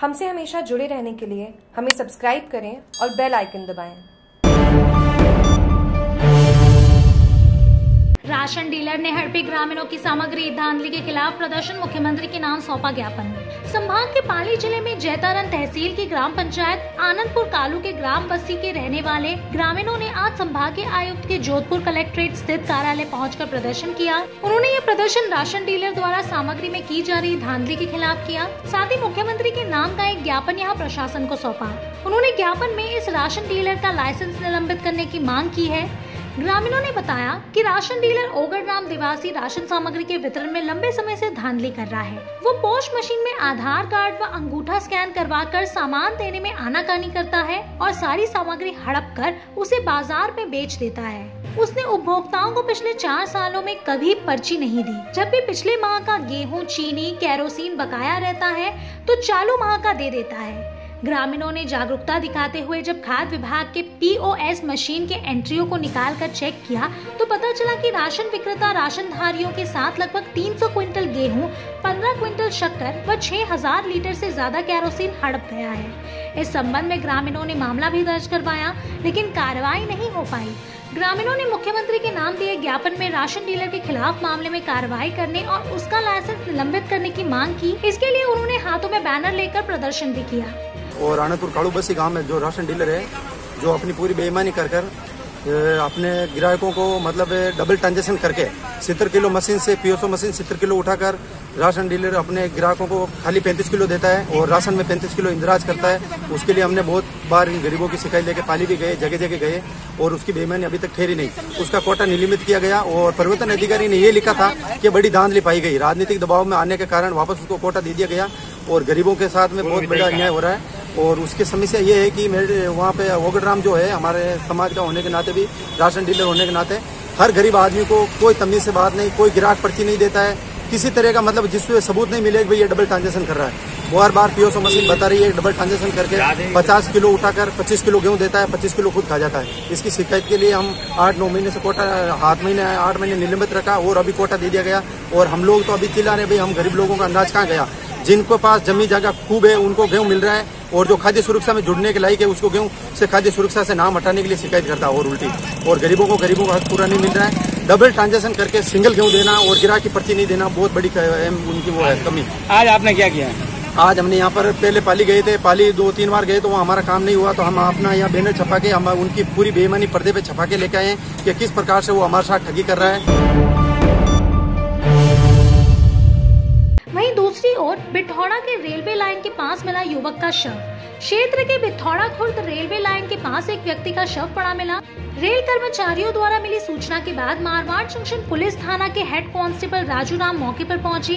हमसे हमेशा जुड़े रहने के लिए हमें सब्सक्राइब करें और बेल आइकन दबाएं। राशन डीलर ने हड़पी ग्रामीणों की सामग्री धांधली के खिलाफ प्रदर्शन, मुख्यमंत्री के नाम सौंपा ज्ञापन। संभाग के पाली जिले में जैतारण तहसील की ग्राम पंचायत आनंदपुर कालू के ग्राम बस्सी के रहने वाले ग्रामीणों ने आज संभाग के आयुक्त के जोधपुर कलेक्ट्रेट स्थित कार्यालय पहुंचकर प्रदर्शन किया। उन्होंने ये प्रदर्शन राशन डीलर द्वारा सामग्री में की जा रही धांधली के खिलाफ किया। साथ ही मुख्यमंत्री के नाम का एक ज्ञापन यहाँ प्रशासन को सौंपा। उन्होंने ज्ञापन में इस राशन डीलर का लाइसेंस निलंबित करने की मांग की है। ग्रामीणों ने बताया कि ration dealer Ogadaram Dewasi ration सामग्री के वितरण में लंबे समय से धांधली कर रहा है। वो पोस्ट मशीन में आधार कार्ड व अंगूठा स्कैन करवाकर सामान देने में आनाकानी करता है और सारी सामग्री हड़प कर उसे बाजार में बेच देता है। उसने उपभोक्ताओं को पिछले 4 सालों में कभी पर्ची नहीं दी। जब भी पिछले माह का गेहूँ, चीनी, केरोसिन बकाया रहता है तो चालू माह का दे देता है। ग्रामीणों ने जागरूकता दिखाते हुए जब खाद्य विभाग के POS मशीन के एंट्रियों को निकालकर चेक किया तो पता चला कि राशन विक्रेता राशनधारियों के साथ लगभग 300 क्विंटल गेहूं, 15 क्विंटल शक्कर व 6000 लीटर से ज्यादा केरोसिन हड़प गया है। इस संबंध में ग्रामीणों ने मामला भी दर्ज करवाया, लेकिन कार्रवाई नहीं हो पाई। ग्रामीणों ने मुख्यमंत्री के नाम दिए ज्ञापन में राशन डीलर के खिलाफ मामले में कार्रवाई करने और उसका लाइसेंस निलंबित करने की मांग की। इसके लिए उन्होंने हाथों में बैनर लेकर प्रदर्शन भी किया। और आनंदपुर कालू बस्सी गांव में जो राशन डीलर है, जो अपनी पूरी बेईमानी कर कर अपने ग्राहकों को मतलब डबल ट्रांजेक्शन करके 70 किलो मशीन से POS मशीन 70 किलो उठाकर राशन डीलर अपने ग्राहकों को खाली 35 किलो देता है और राशन में 35 किलो इंदराज करता है। उसके लिए हमने बहुत बार इन गरीबों की शिकायत लेकर पाली भी गए, जगह जगह गए और उसकी बेईमानी अभी तक ठहरी नहीं। उसका कोटा निलंबित किया गया और परिवर्तन अधिकारी ने यह लिखा था कि बड़ी धांधली पाई गई। राजनीतिक दबाव में आने के कारण वापस उसको कोटा दे दिया गया और गरीबों के साथ में बहुत बड़ा अन्याय हो रहा है। और उसकी समस्या ये है कि मेरे वहाँ पे ओगड़ाराम जो है, हमारे समाज का होने के नाते भी, राशन डीलर होने के नाते, हर गरीब आदमी को कोई तमीज से बात नहीं, कोई ग्राहक पर्ची नहीं देता है किसी तरह का, मतलब जिससे सबूत नहीं मिले कि भाई ये डबल ट्रांजेक्शन कर रहा है। बार POS मशीन बता रही है डबल ट्रांजेक्शन करके 50 किलो उठाकर 25 किलो गेहूँ देता है, 25 किलो खुद खा जाता है। इसकी शिकायत के लिए हम 8-9 महीने से कोटा 8 महीने निलंबित रखा और अभी कोटा दे दिया गया। और हम लोग तो अभी चिल्ला रहे भाई, हम गरीब लोगों का अंदाज कहाँ गया? जिनको पास जमी जगह खूब है उनको गेहूँ मिल रहा है और जो खाद्य सुरक्षा में जुड़ने के लायक है उसको गेहूँ से खाद्य सुरक्षा से नाम हटाने के लिए शिकायत करता है और उल्टी, और गरीबों का हक पूरा नहीं मिल रहा है। डबल ट्रांजेक्शन करके सिंगल गेहूँ देना और ग्राहक की पर्ची नहीं देना बहुत बड़ी उनकी वो है कमी। आज आपने क्या किया? आज हमने यहाँ पर पहले पाली गए थे, पाली 2-3 बार गए तो वहाँ हमारा काम नहीं हुआ, तो हम अपना यहाँ बैनर छपा के हम उनकी पूरी बेईमानी पर्दे पर छपा के लेके आए हैं कि किस प्रकार से वो हमारे साथ ठगी कर रहा है। दूसरी ओर बिठौड़ा के रेलवे लाइन के पास मिला युवक का शव। क्षेत्र के बिठौड़ा खुर्द रेलवे लाइन के पास एक व्यक्ति का शव पड़ा मिला। रेल कर्मचारियों द्वारा मिली सूचना के बाद मारवाड़ जंक्शन पुलिस थाना के हेड कांस्टेबल राजूराम मौके पर पहुंची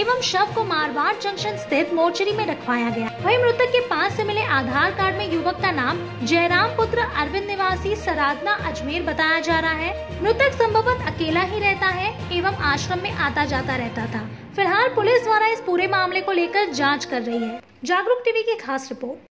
एवं शव को मारवाड़ जंक्शन स्थित मोर्चरी में रखवाया गया। वहीं मृतक के पास से मिले आधार कार्ड में युवक का नाम जयराम पुत्र अरविंद निवासी सराधना अजमेर बताया जा रहा है। मृतक संभवतः अकेला ही रहता है एवं आश्रम में आता जाता रहता था। फिलहाल पुलिस द्वारा इस पूरे मामले को लेकर जाँच कर रही है। जागरूक टीवी की खास रिपोर्ट।